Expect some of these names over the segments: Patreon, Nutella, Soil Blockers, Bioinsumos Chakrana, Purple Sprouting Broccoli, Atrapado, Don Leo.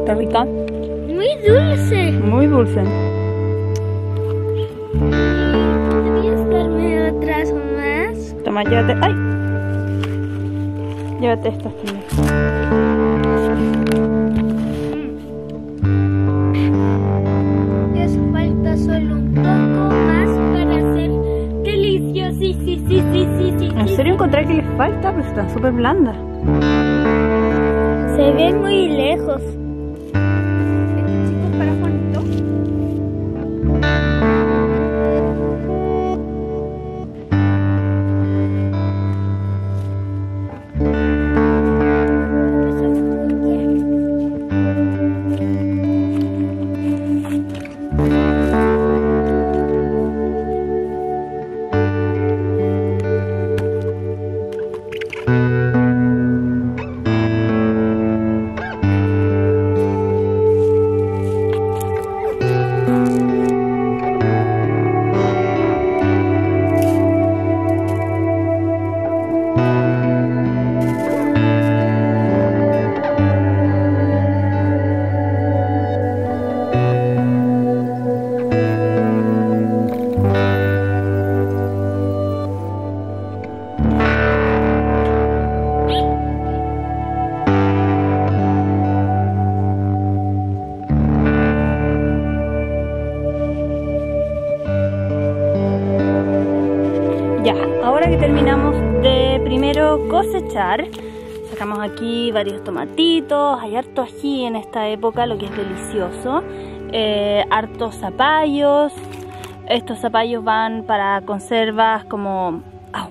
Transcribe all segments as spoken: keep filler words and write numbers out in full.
¿Está rica? Muy dulce. Muy dulce. ¿Podrías darme otras más? Toma, llévate. ¡Ay! Llévate estas también. Les falta solo un poco más para ser deliciosos. Sí, sí, sí, sí, sí, sí. ¿En serio encontré que les falta? Pues están súper blandas. Se ven muy lejos. Cosechar, sacamos aquí varios tomatitos, hay harto ají en esta época, lo que es delicioso, eh, hartos zapallos. Estos zapallos van para conservas como, oh,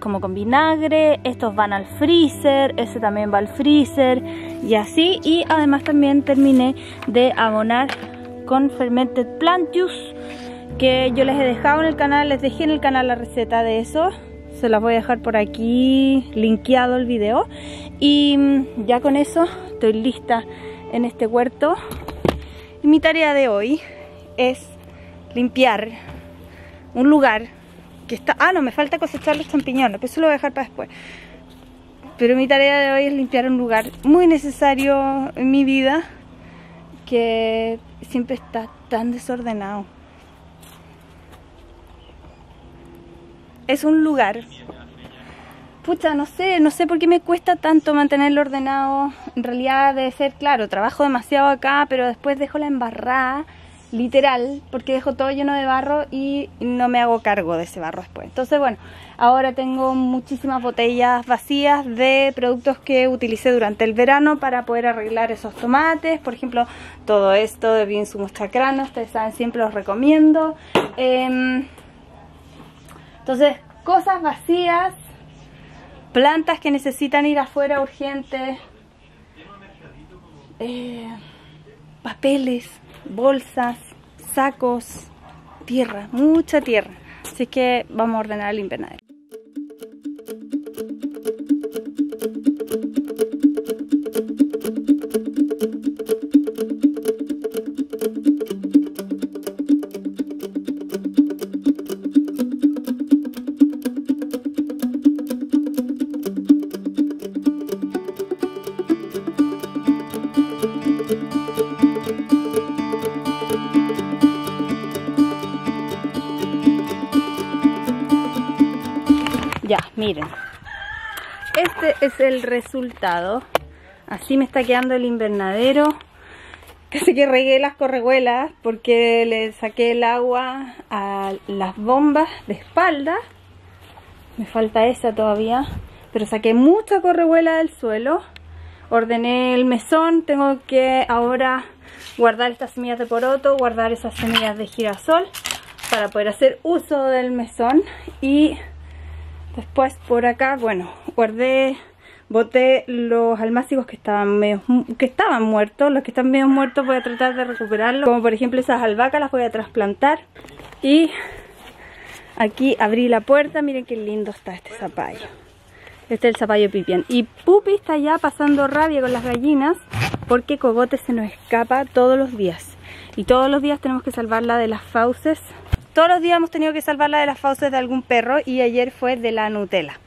como con vinagre. Estos van al freezer, ese también va al freezer y así. Y además también terminé de abonar con Fermented Plantius, que yo les he dejado en el canal, les dejé en el canal la receta de eso. Se las voy a dejar por aquí, linkeado el video. Y ya con eso estoy lista en este huerto. Y mi tarea de hoy es limpiar un lugar que está... Ah, no, me falta cosechar los champiñones, pero eso lo voy a dejar para después. Pero mi tarea de hoy es limpiar un lugar muy necesario en mi vida, que siempre está tan desordenado. Es un lugar, pucha, no sé, no sé por qué me cuesta tanto mantenerlo ordenado. En realidad debe ser, claro, trabajo demasiado acá, pero después dejo la embarrada, literal, porque dejo todo lleno de barro y no me hago cargo de ese barro después. Entonces, bueno, ahora tengo muchísimas botellas vacías de productos que utilicé durante el verano para poder arreglar esos tomates. Por ejemplo, todo esto de Bioinsumos Chakrana, ustedes saben, siempre los recomiendo. Eh, Entonces, cosas vacías, plantas que necesitan ir afuera urgente, eh, papeles, bolsas, sacos, tierra, mucha tierra. Así que vamos a ordenar el invernadero. Ya, miren, este es el resultado. Así me está quedando el invernadero. Casi que regué las correguelas porque le saqué el agua a las bombas de espalda. Me falta esa todavía, pero saqué mucha correguela del suelo. Ordené el mesón, tengo que ahora guardar estas semillas de poroto, guardar esas semillas de girasol para poder hacer uso del mesón. Y después por acá, bueno, guardé, boté los almácigos que estaban medio, que estaban muertos. Los que están medio muertos voy a tratar de recuperarlos. Como por ejemplo esas albahacas, las voy a trasplantar. Y aquí abrí la puerta, miren qué lindo está este zapallo. Este es el zapallo pipián. Y Pupi está ya pasando rabia con las gallinas porque Cogote se nos escapa todos los días. Y todos los días tenemos que salvarla de las fauces. Todos los días hemos tenido que salvarla de las fauces de algún perro y ayer fue de la Nutella.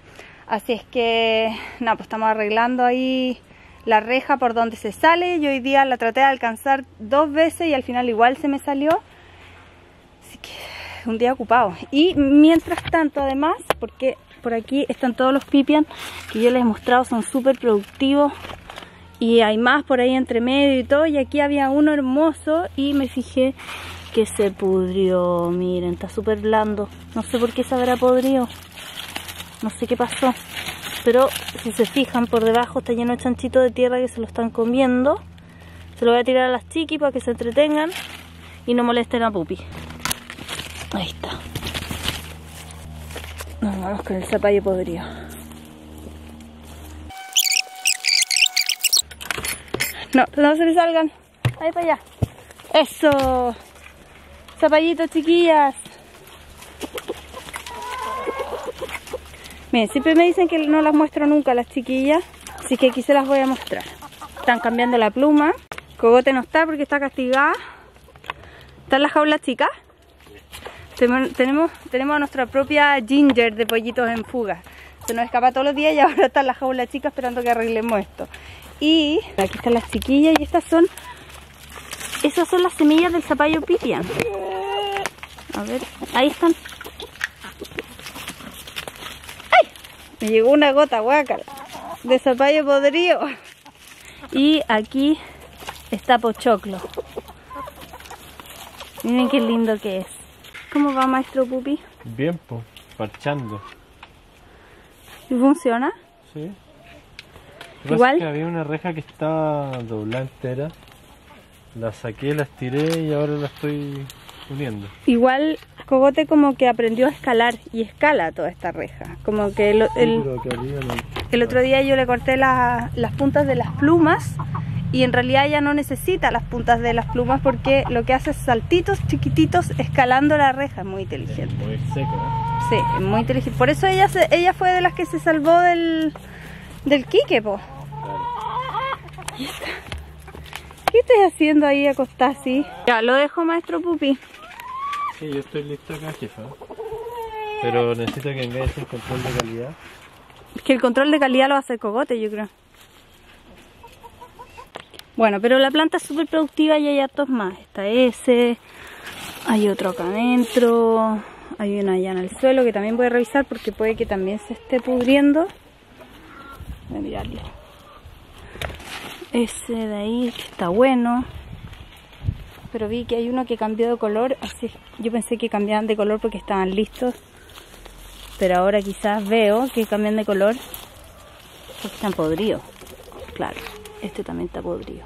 Así es que, nada, pues estamos arreglando ahí la reja por donde se sale. Yo hoy día la traté de alcanzar dos veces y al final igual se me salió. Así que un día ocupado. Y mientras tanto, además, porque por aquí están todos los pipián que yo les he mostrado, son súper productivos. Y hay más por ahí entre medio y todo. Y aquí había uno hermoso y me fijé que se pudrió. Miren, está súper blando. No sé por qué se habrá podrido. No sé qué pasó. Pero si se fijan, por debajo está lleno de chanchitos de tierra que se lo están comiendo. Se lo voy a tirar a las chiquis para que se entretengan y no molesten a Pupi. Ahí está. Nos vamos con el zapallo podrido. No, no se le salgan. Ahí para allá. Eso. Zapallitos, chiquillas. Miren, siempre me dicen que no las muestro nunca las chiquillas, así que aquí se las voy a mostrar. Están cambiando la pluma. Cogote no está porque está castigada. ¿Están las jaulas chicas? Tenemos, tenemos nuestra propia Ginger de pollitos en fuga. Se nos escapa todos los días y ahora están las jaulas chicas esperando que arreglemos esto. Y aquí están las chiquillas y estas son... Esas son las semillas del zapallo pipián. A ver, ahí están. ¡Ay! Me llegó una gota, guácala, de zapallo podrido. Y aquí está pochoclo. Miren qué lindo que es. ¿Cómo va, maestro Pupi? Bien, po, parchando. ¿Y funciona? Sí. Igual. Es que había una reja que estaba doblada entera. Las saqué, las tiré y ahora las estoy uniendo. Igual Cogote como que aprendió a escalar y escala toda esta reja. Como que el, el, el otro día yo le corté la, las puntas de las plumas y en realidad ya no necesita las puntas de las plumas porque lo que hace es saltitos chiquititos escalando la reja. Es muy inteligente. Es muy seco, ¿eh? Sí, es muy inteligente. Por eso ella, se, ella fue de las que se salvó del, del Quique, po. Ahí está. ¿Qué estás haciendo ahí acostado así? Ya, lo dejo, maestro Pupi. Sí, yo estoy listo acá, jefa. Pero necesito que enganche el control de calidad. Es que el control de calidad lo hace el Cogote, yo creo. Bueno, pero la planta es súper productiva y hay hartos más. Está ese, hay otro acá adentro, hay una allá en el suelo que también voy a revisar porque puede que también se esté pudriendo. Voy a mirarlo. Ese de ahí que está bueno, pero vi que hay uno que cambió de color, así yo pensé que cambiaban de color porque estaban listos, pero ahora quizás veo que cambian de color porque están podridos. Claro, este también está podrido.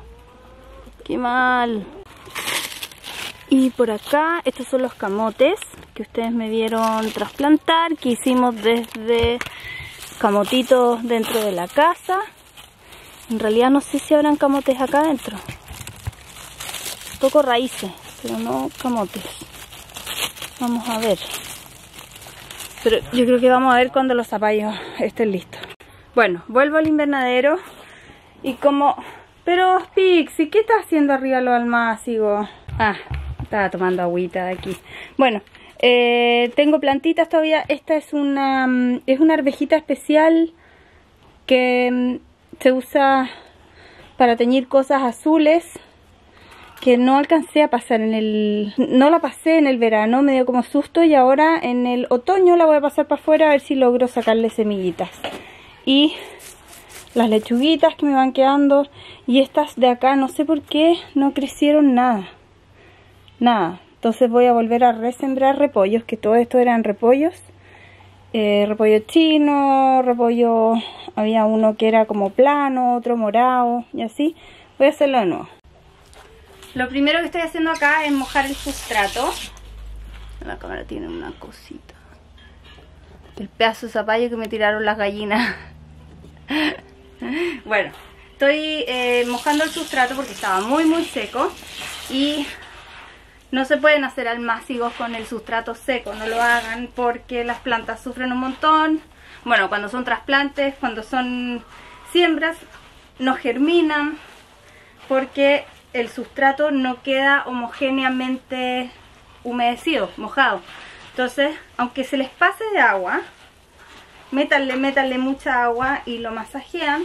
¡Qué mal! Y por acá, estos son los camotes que ustedes me vieron trasplantar, que hicimos desde camotitos dentro de la casa. En realidad no sé si habrán camotes acá adentro. Toco raíces, pero no camotes. Vamos a ver. Pero yo creo que vamos a ver cuando los zapallos estén listos. Bueno, vuelvo al invernadero. Y como... Pero, Pixie, ¿qué estás haciendo arriba los almácigos? Ah, estaba tomando agüita de aquí. Bueno, eh, tengo plantitas todavía. Esta es una... Es una arvejita especial que... se usa para teñir cosas azules que no alcancé a pasar en el... No la pasé en el verano, me dio como susto y ahora en el otoño la voy a pasar para afuera a ver si logro sacarle semillitas. Y las lechuguitas que me van quedando y estas de acá no sé por qué no crecieron nada. Nada. Entonces voy a volver a resembrar repollos, que todo esto eran repollos. Eh, repollo chino, repollo, había uno que era como plano, otro morado y así. Voy a hacerlo de nuevo. Lo primero que estoy haciendo acá es mojar el sustrato. La cámara tiene una cosita. El pedazo de zapallo que me tiraron las gallinas. Bueno, estoy eh, mojando el sustrato porque estaba muy muy seco y... No se pueden hacer almácigos con el sustrato seco, no lo hagan porque las plantas sufren un montón. Bueno, cuando son trasplantes, cuando son siembras, no germinan porque el sustrato no queda homogéneamente humedecido, mojado. Entonces, aunque se les pase de agua, métanle, métanle mucha agua y lo masajean,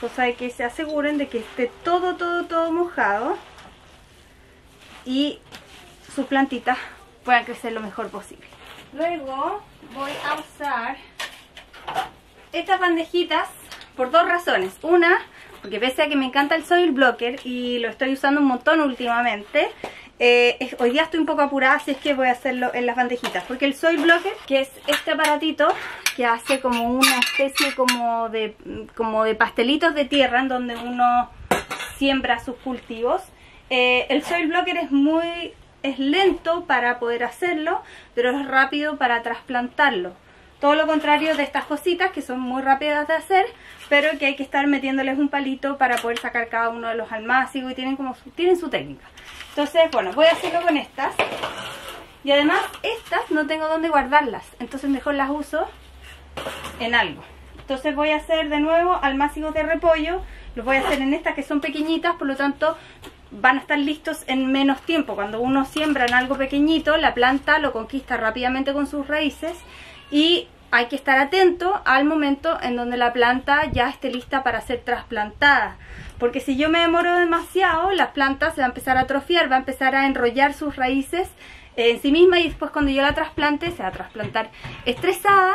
cosa de que se aseguren de que esté todo, todo, todo mojado y sus plantitas puedan crecer lo mejor posible. Luego voy a usar estas bandejitas por dos razones. Una, porque pese a que me encanta el soil blocker y lo estoy usando un montón últimamente, eh, es, hoy día estoy un poco apurada, así es que voy a hacerlo en las bandejitas. Porque el soil blocker, que es este aparatito que hace como una especie como de, como de pastelitos de tierra en donde uno siembra sus cultivos, eh, el soil blocker es muy... es lento para poder hacerlo, pero es rápido para trasplantarlo. Todo lo contrario de estas cositas que son muy rápidas de hacer, pero que hay que estar metiéndoles un palito para poder sacar cada uno de los almácigos, y tienen como su, tienen su técnica. Entonces, bueno, voy a hacerlo con estas. Y además, estas no tengo dónde guardarlas, entonces mejor las uso en algo. Entonces voy a hacer de nuevo almácigos de repollo. Los voy a hacer en estas que son pequeñitas, por lo tanto... van a estar listos en menos tiempo. Cuando uno siembra en algo pequeñito, la planta lo conquista rápidamente con sus raíces, y hay que estar atento al momento en donde la planta ya esté lista para ser trasplantada, porque si yo me demoro demasiado, las plantas se va a empezar a atrofiar, va a empezar a enrollar sus raíces en sí misma, y después cuando yo la trasplante se va a trasplantar estresada,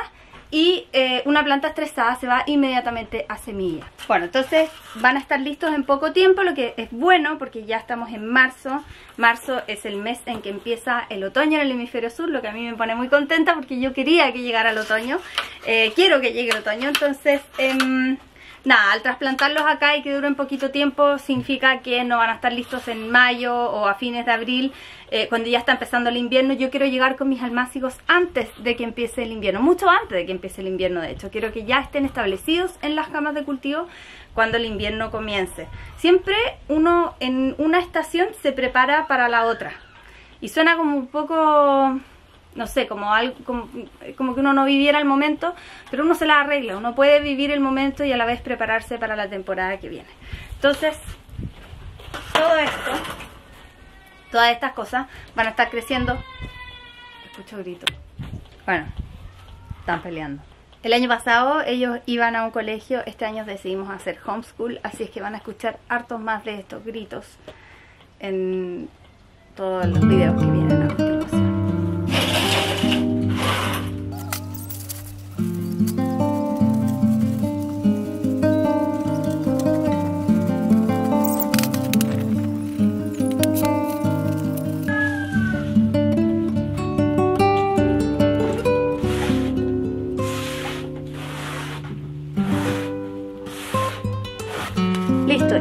y eh, una planta estresada se va inmediatamente a semilla. Bueno, entonces van a estar listos en poco tiempo, lo que es bueno porque ya estamos en marzo. Marzo es el mes en que empieza el otoño en el hemisferio sur, lo que a mí me pone muy contenta porque yo quería que llegara el otoño, eh, quiero que llegue el otoño. Entonces, eh, nada, al trasplantarlos acá y que duren poquito tiempo, significa que no van a estar listos en mayo o a fines de abril, Eh, cuando ya está empezando el invierno. Yo quiero llegar con mis almácigos antes de que empiece el invierno, mucho antes de que empiece el invierno. De hecho, quiero que ya estén establecidos en las camas de cultivo cuando el invierno comience. Siempre uno en una estación se prepara para la otra, y suena como un poco... no sé, como, algo, como, como que uno no viviera el momento, pero uno se la arregla. Uno puede vivir el momento y a la vez prepararse para la temporada que viene. Entonces, todo esto, todas estas cosas van a estar creciendo. Escucho gritos. Bueno, están peleando. El año pasado ellos iban a un colegio, este año decidimos hacer homeschool, así es que van a escuchar hartos más de estos gritos en todos los videos que vienen a continuación.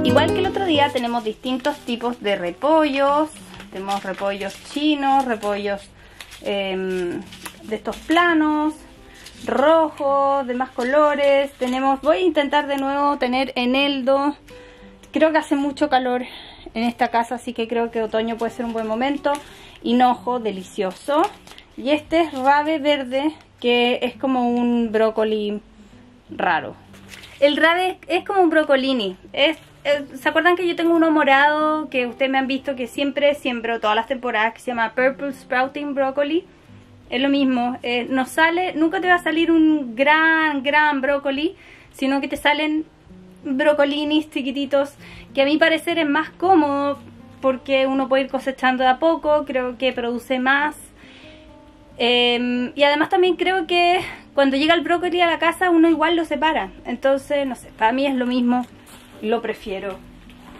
Igual que el otro día, tenemos distintos tipos de repollos. Tenemos repollos chinos, repollos eh, de estos planos, rojos, de más colores. Tenemos, voy a intentar de nuevo tener eneldo. Creo que hace mucho calor en esta casa, así que creo que otoño puede ser un buen momento. Hinojo, delicioso. Y este es rabe verde, que es como un brócoli raro. El rabe es como un brocolini. Es, eh, ¿se acuerdan que yo tengo uno morado que ustedes me han visto que siempre siembro todas las temporadas, que se llama Purple Sprouting Broccoli? Es lo mismo, eh, no sale, nunca te va a salir un gran, gran brócoli, sino que te salen brocolinis chiquititos, que a mi parecer es más cómodo porque uno puede ir cosechando de a poco, creo que produce más. Eh, y además también creo que cuando llega el brócoli a la casa uno igual lo separa. Entonces, no sé, para mí es lo mismo, lo prefiero.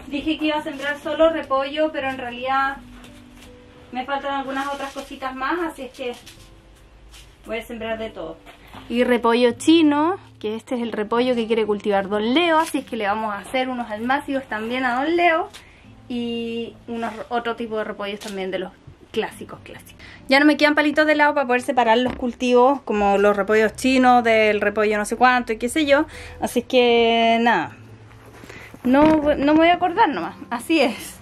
Dije que iba a sembrar solo repollo, pero en realidad me faltan algunas otras cositas más, así es que voy a sembrar de todo. Y repollo chino, que este es el repollo que quiere cultivar Don Leo, así es que le vamos a hacer unos almácigos también a Don Leo. Y unos, otro tipo de repollos también, de los clásicos, clásicos. Ya no me quedan palitos de lado para poder separar los cultivos, como los repollos chinos del repollo no sé cuánto y qué sé yo. Así que nada, no, no me voy a acordar nomás. Así es,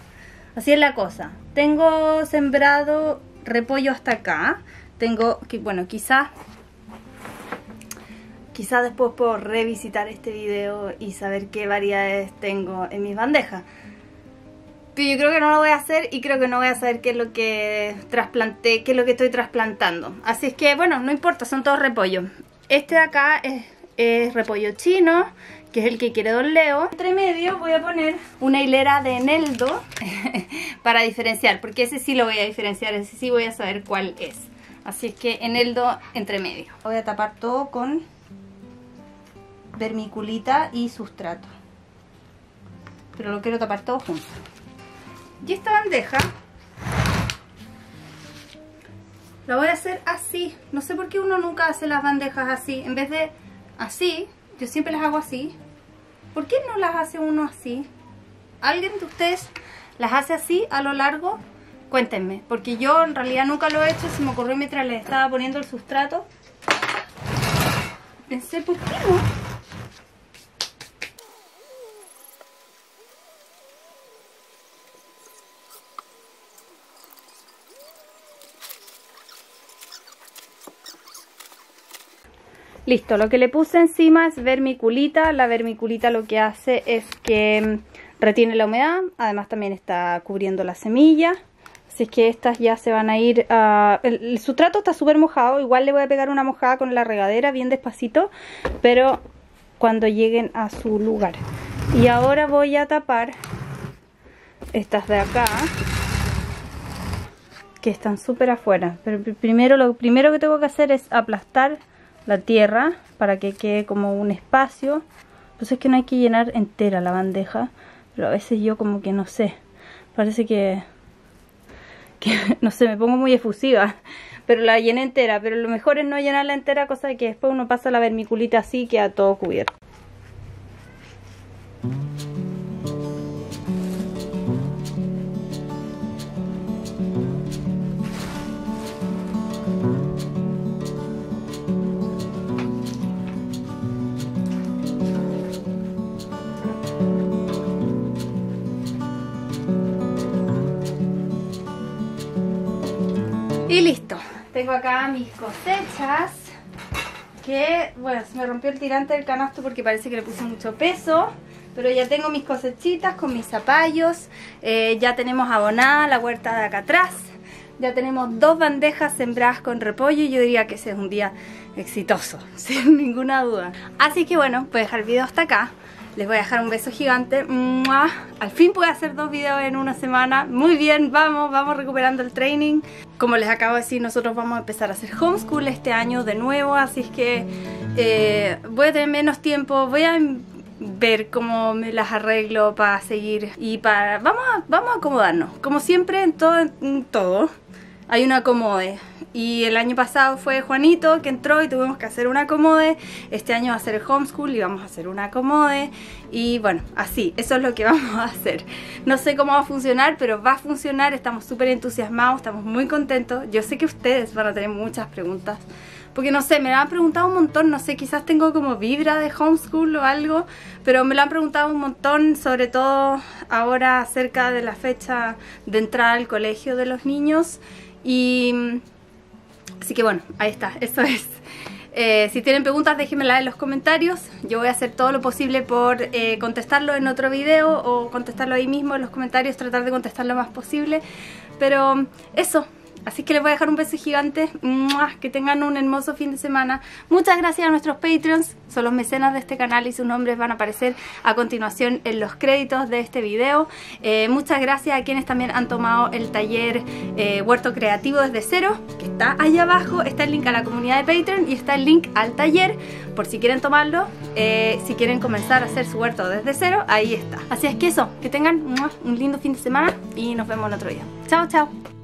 así es la cosa. Tengo sembrado repollo hasta acá. Tengo, que bueno, quizás Quizás después puedo revisitar este video y saber qué variedades tengo en mis bandejas. Pero yo creo que no lo voy a hacer, y creo que no voy a saber qué es lo que trasplanté, qué es lo que estoy trasplantando. Así es que, bueno, no importa, son todos repollos. Este de acá es, es repollo chino, que es el que quiere Don Leo. Entre medio voy a poner una hilera de eneldo para diferenciar, porque ese sí lo voy a diferenciar, ese sí voy a saber cuál es. Así que eneldo entre medio. Voy a tapar todo con vermiculita y sustrato, pero lo quiero tapar todo junto. Y esta bandeja la voy a hacer así. No sé por qué uno nunca hace las bandejas así. En vez de así, yo siempre las hago así. ¿Por qué no las hace uno así? ¿Alguien de ustedes las hace así a lo largo? Cuéntenme, porque yo en realidad nunca lo he hecho. Se me ocurrió mientras les estaba poniendo el sustrato. Pensé, ¿por qué no? Listo, lo que le puse encima es vermiculita. La vermiculita lo que hace es que retiene la humedad. Además también está cubriendo la semilla. Así es que estas ya se van a ir... Uh, el, el sustrato está súper mojado. Igual le voy a pegar una mojada con la regadera bien despacito, pero cuando lleguen a su lugar. Y ahora voy a tapar estas de acá, que están súper afuera. Pero primero, lo primero que tengo que hacer es aplastar la tierra para que quede como un espacio. Entonces es que no hay que llenar entera la bandeja, pero a veces yo como que no sé, parece que, que no sé, me pongo muy efusiva, pero la llené entera, pero lo mejor es no llenarla entera, cosa de que después uno pasa la vermiculita así y queda todo cubierto. Y listo, tengo acá mis cosechas, que bueno, se me rompió el tirante del canasto porque parece que le puse mucho peso, pero ya tengo mis cosechitas con mis zapallos, eh, ya tenemos abonada la huerta de acá atrás, ya tenemos dos bandejas sembradas con repollo y yo diría que ese es un día exitoso, sin ninguna duda. Así que bueno, voy a dejar el video hasta acá. Les voy a dejar un beso gigante. ¡Mua! Al fin pude hacer dos videos en una semana. Muy bien, vamos, vamos recuperando el training. Como les acabo de decir, nosotros vamos a empezar a hacer homeschool este año de nuevo. Así es que eh, voy a tener menos tiempo. Voy a ver cómo me las arreglo para seguir. Y para... Vamos a, vamos a acomodarnos. Como siempre, en todo, en todo hay un acomode. Y el año pasado fue Juanito que entró y tuvimos que hacer un acomode. Este año va a ser el homeschool y vamos a hacer un acomode. Y bueno, así, eso es lo que vamos a hacer. No sé cómo va a funcionar, pero va a funcionar. Estamos súper entusiasmados, estamos muy contentos. Yo sé que ustedes van a tener muchas preguntas, porque no sé, me lo han preguntado un montón. No sé, quizás tengo como vibra de homeschool o algo, pero me lo han preguntado un montón, sobre todo ahora acerca de la fecha de entrada al colegio de los niños. Y... así que bueno, ahí está, eso es. Eh, si tienen preguntas, déjenmela en los comentarios. Yo voy a hacer todo lo posible por eh, contestarlo en otro video o contestarlo ahí mismo en los comentarios, tratar de contestar lo más posible. Pero eso, así que les voy a dejar un beso gigante. ¡Mua! Que tengan un hermoso fin de semana. Muchas gracias a nuestros Patreons, son los mecenas de este canal y sus nombres van a aparecer a continuación en los créditos de este video. Eh, muchas gracias a quienes también han tomado el taller eh, Huerto Creativo desde cero, que está allá abajo. Está el link a la comunidad de Patreon y está el link al taller, por si quieren tomarlo. Eh, si quieren comenzar a hacer su huerto desde cero, ahí está. Así es que eso, que tengan ¡mua! Un lindo fin de semana y nos vemos en otro día. Chao, chao.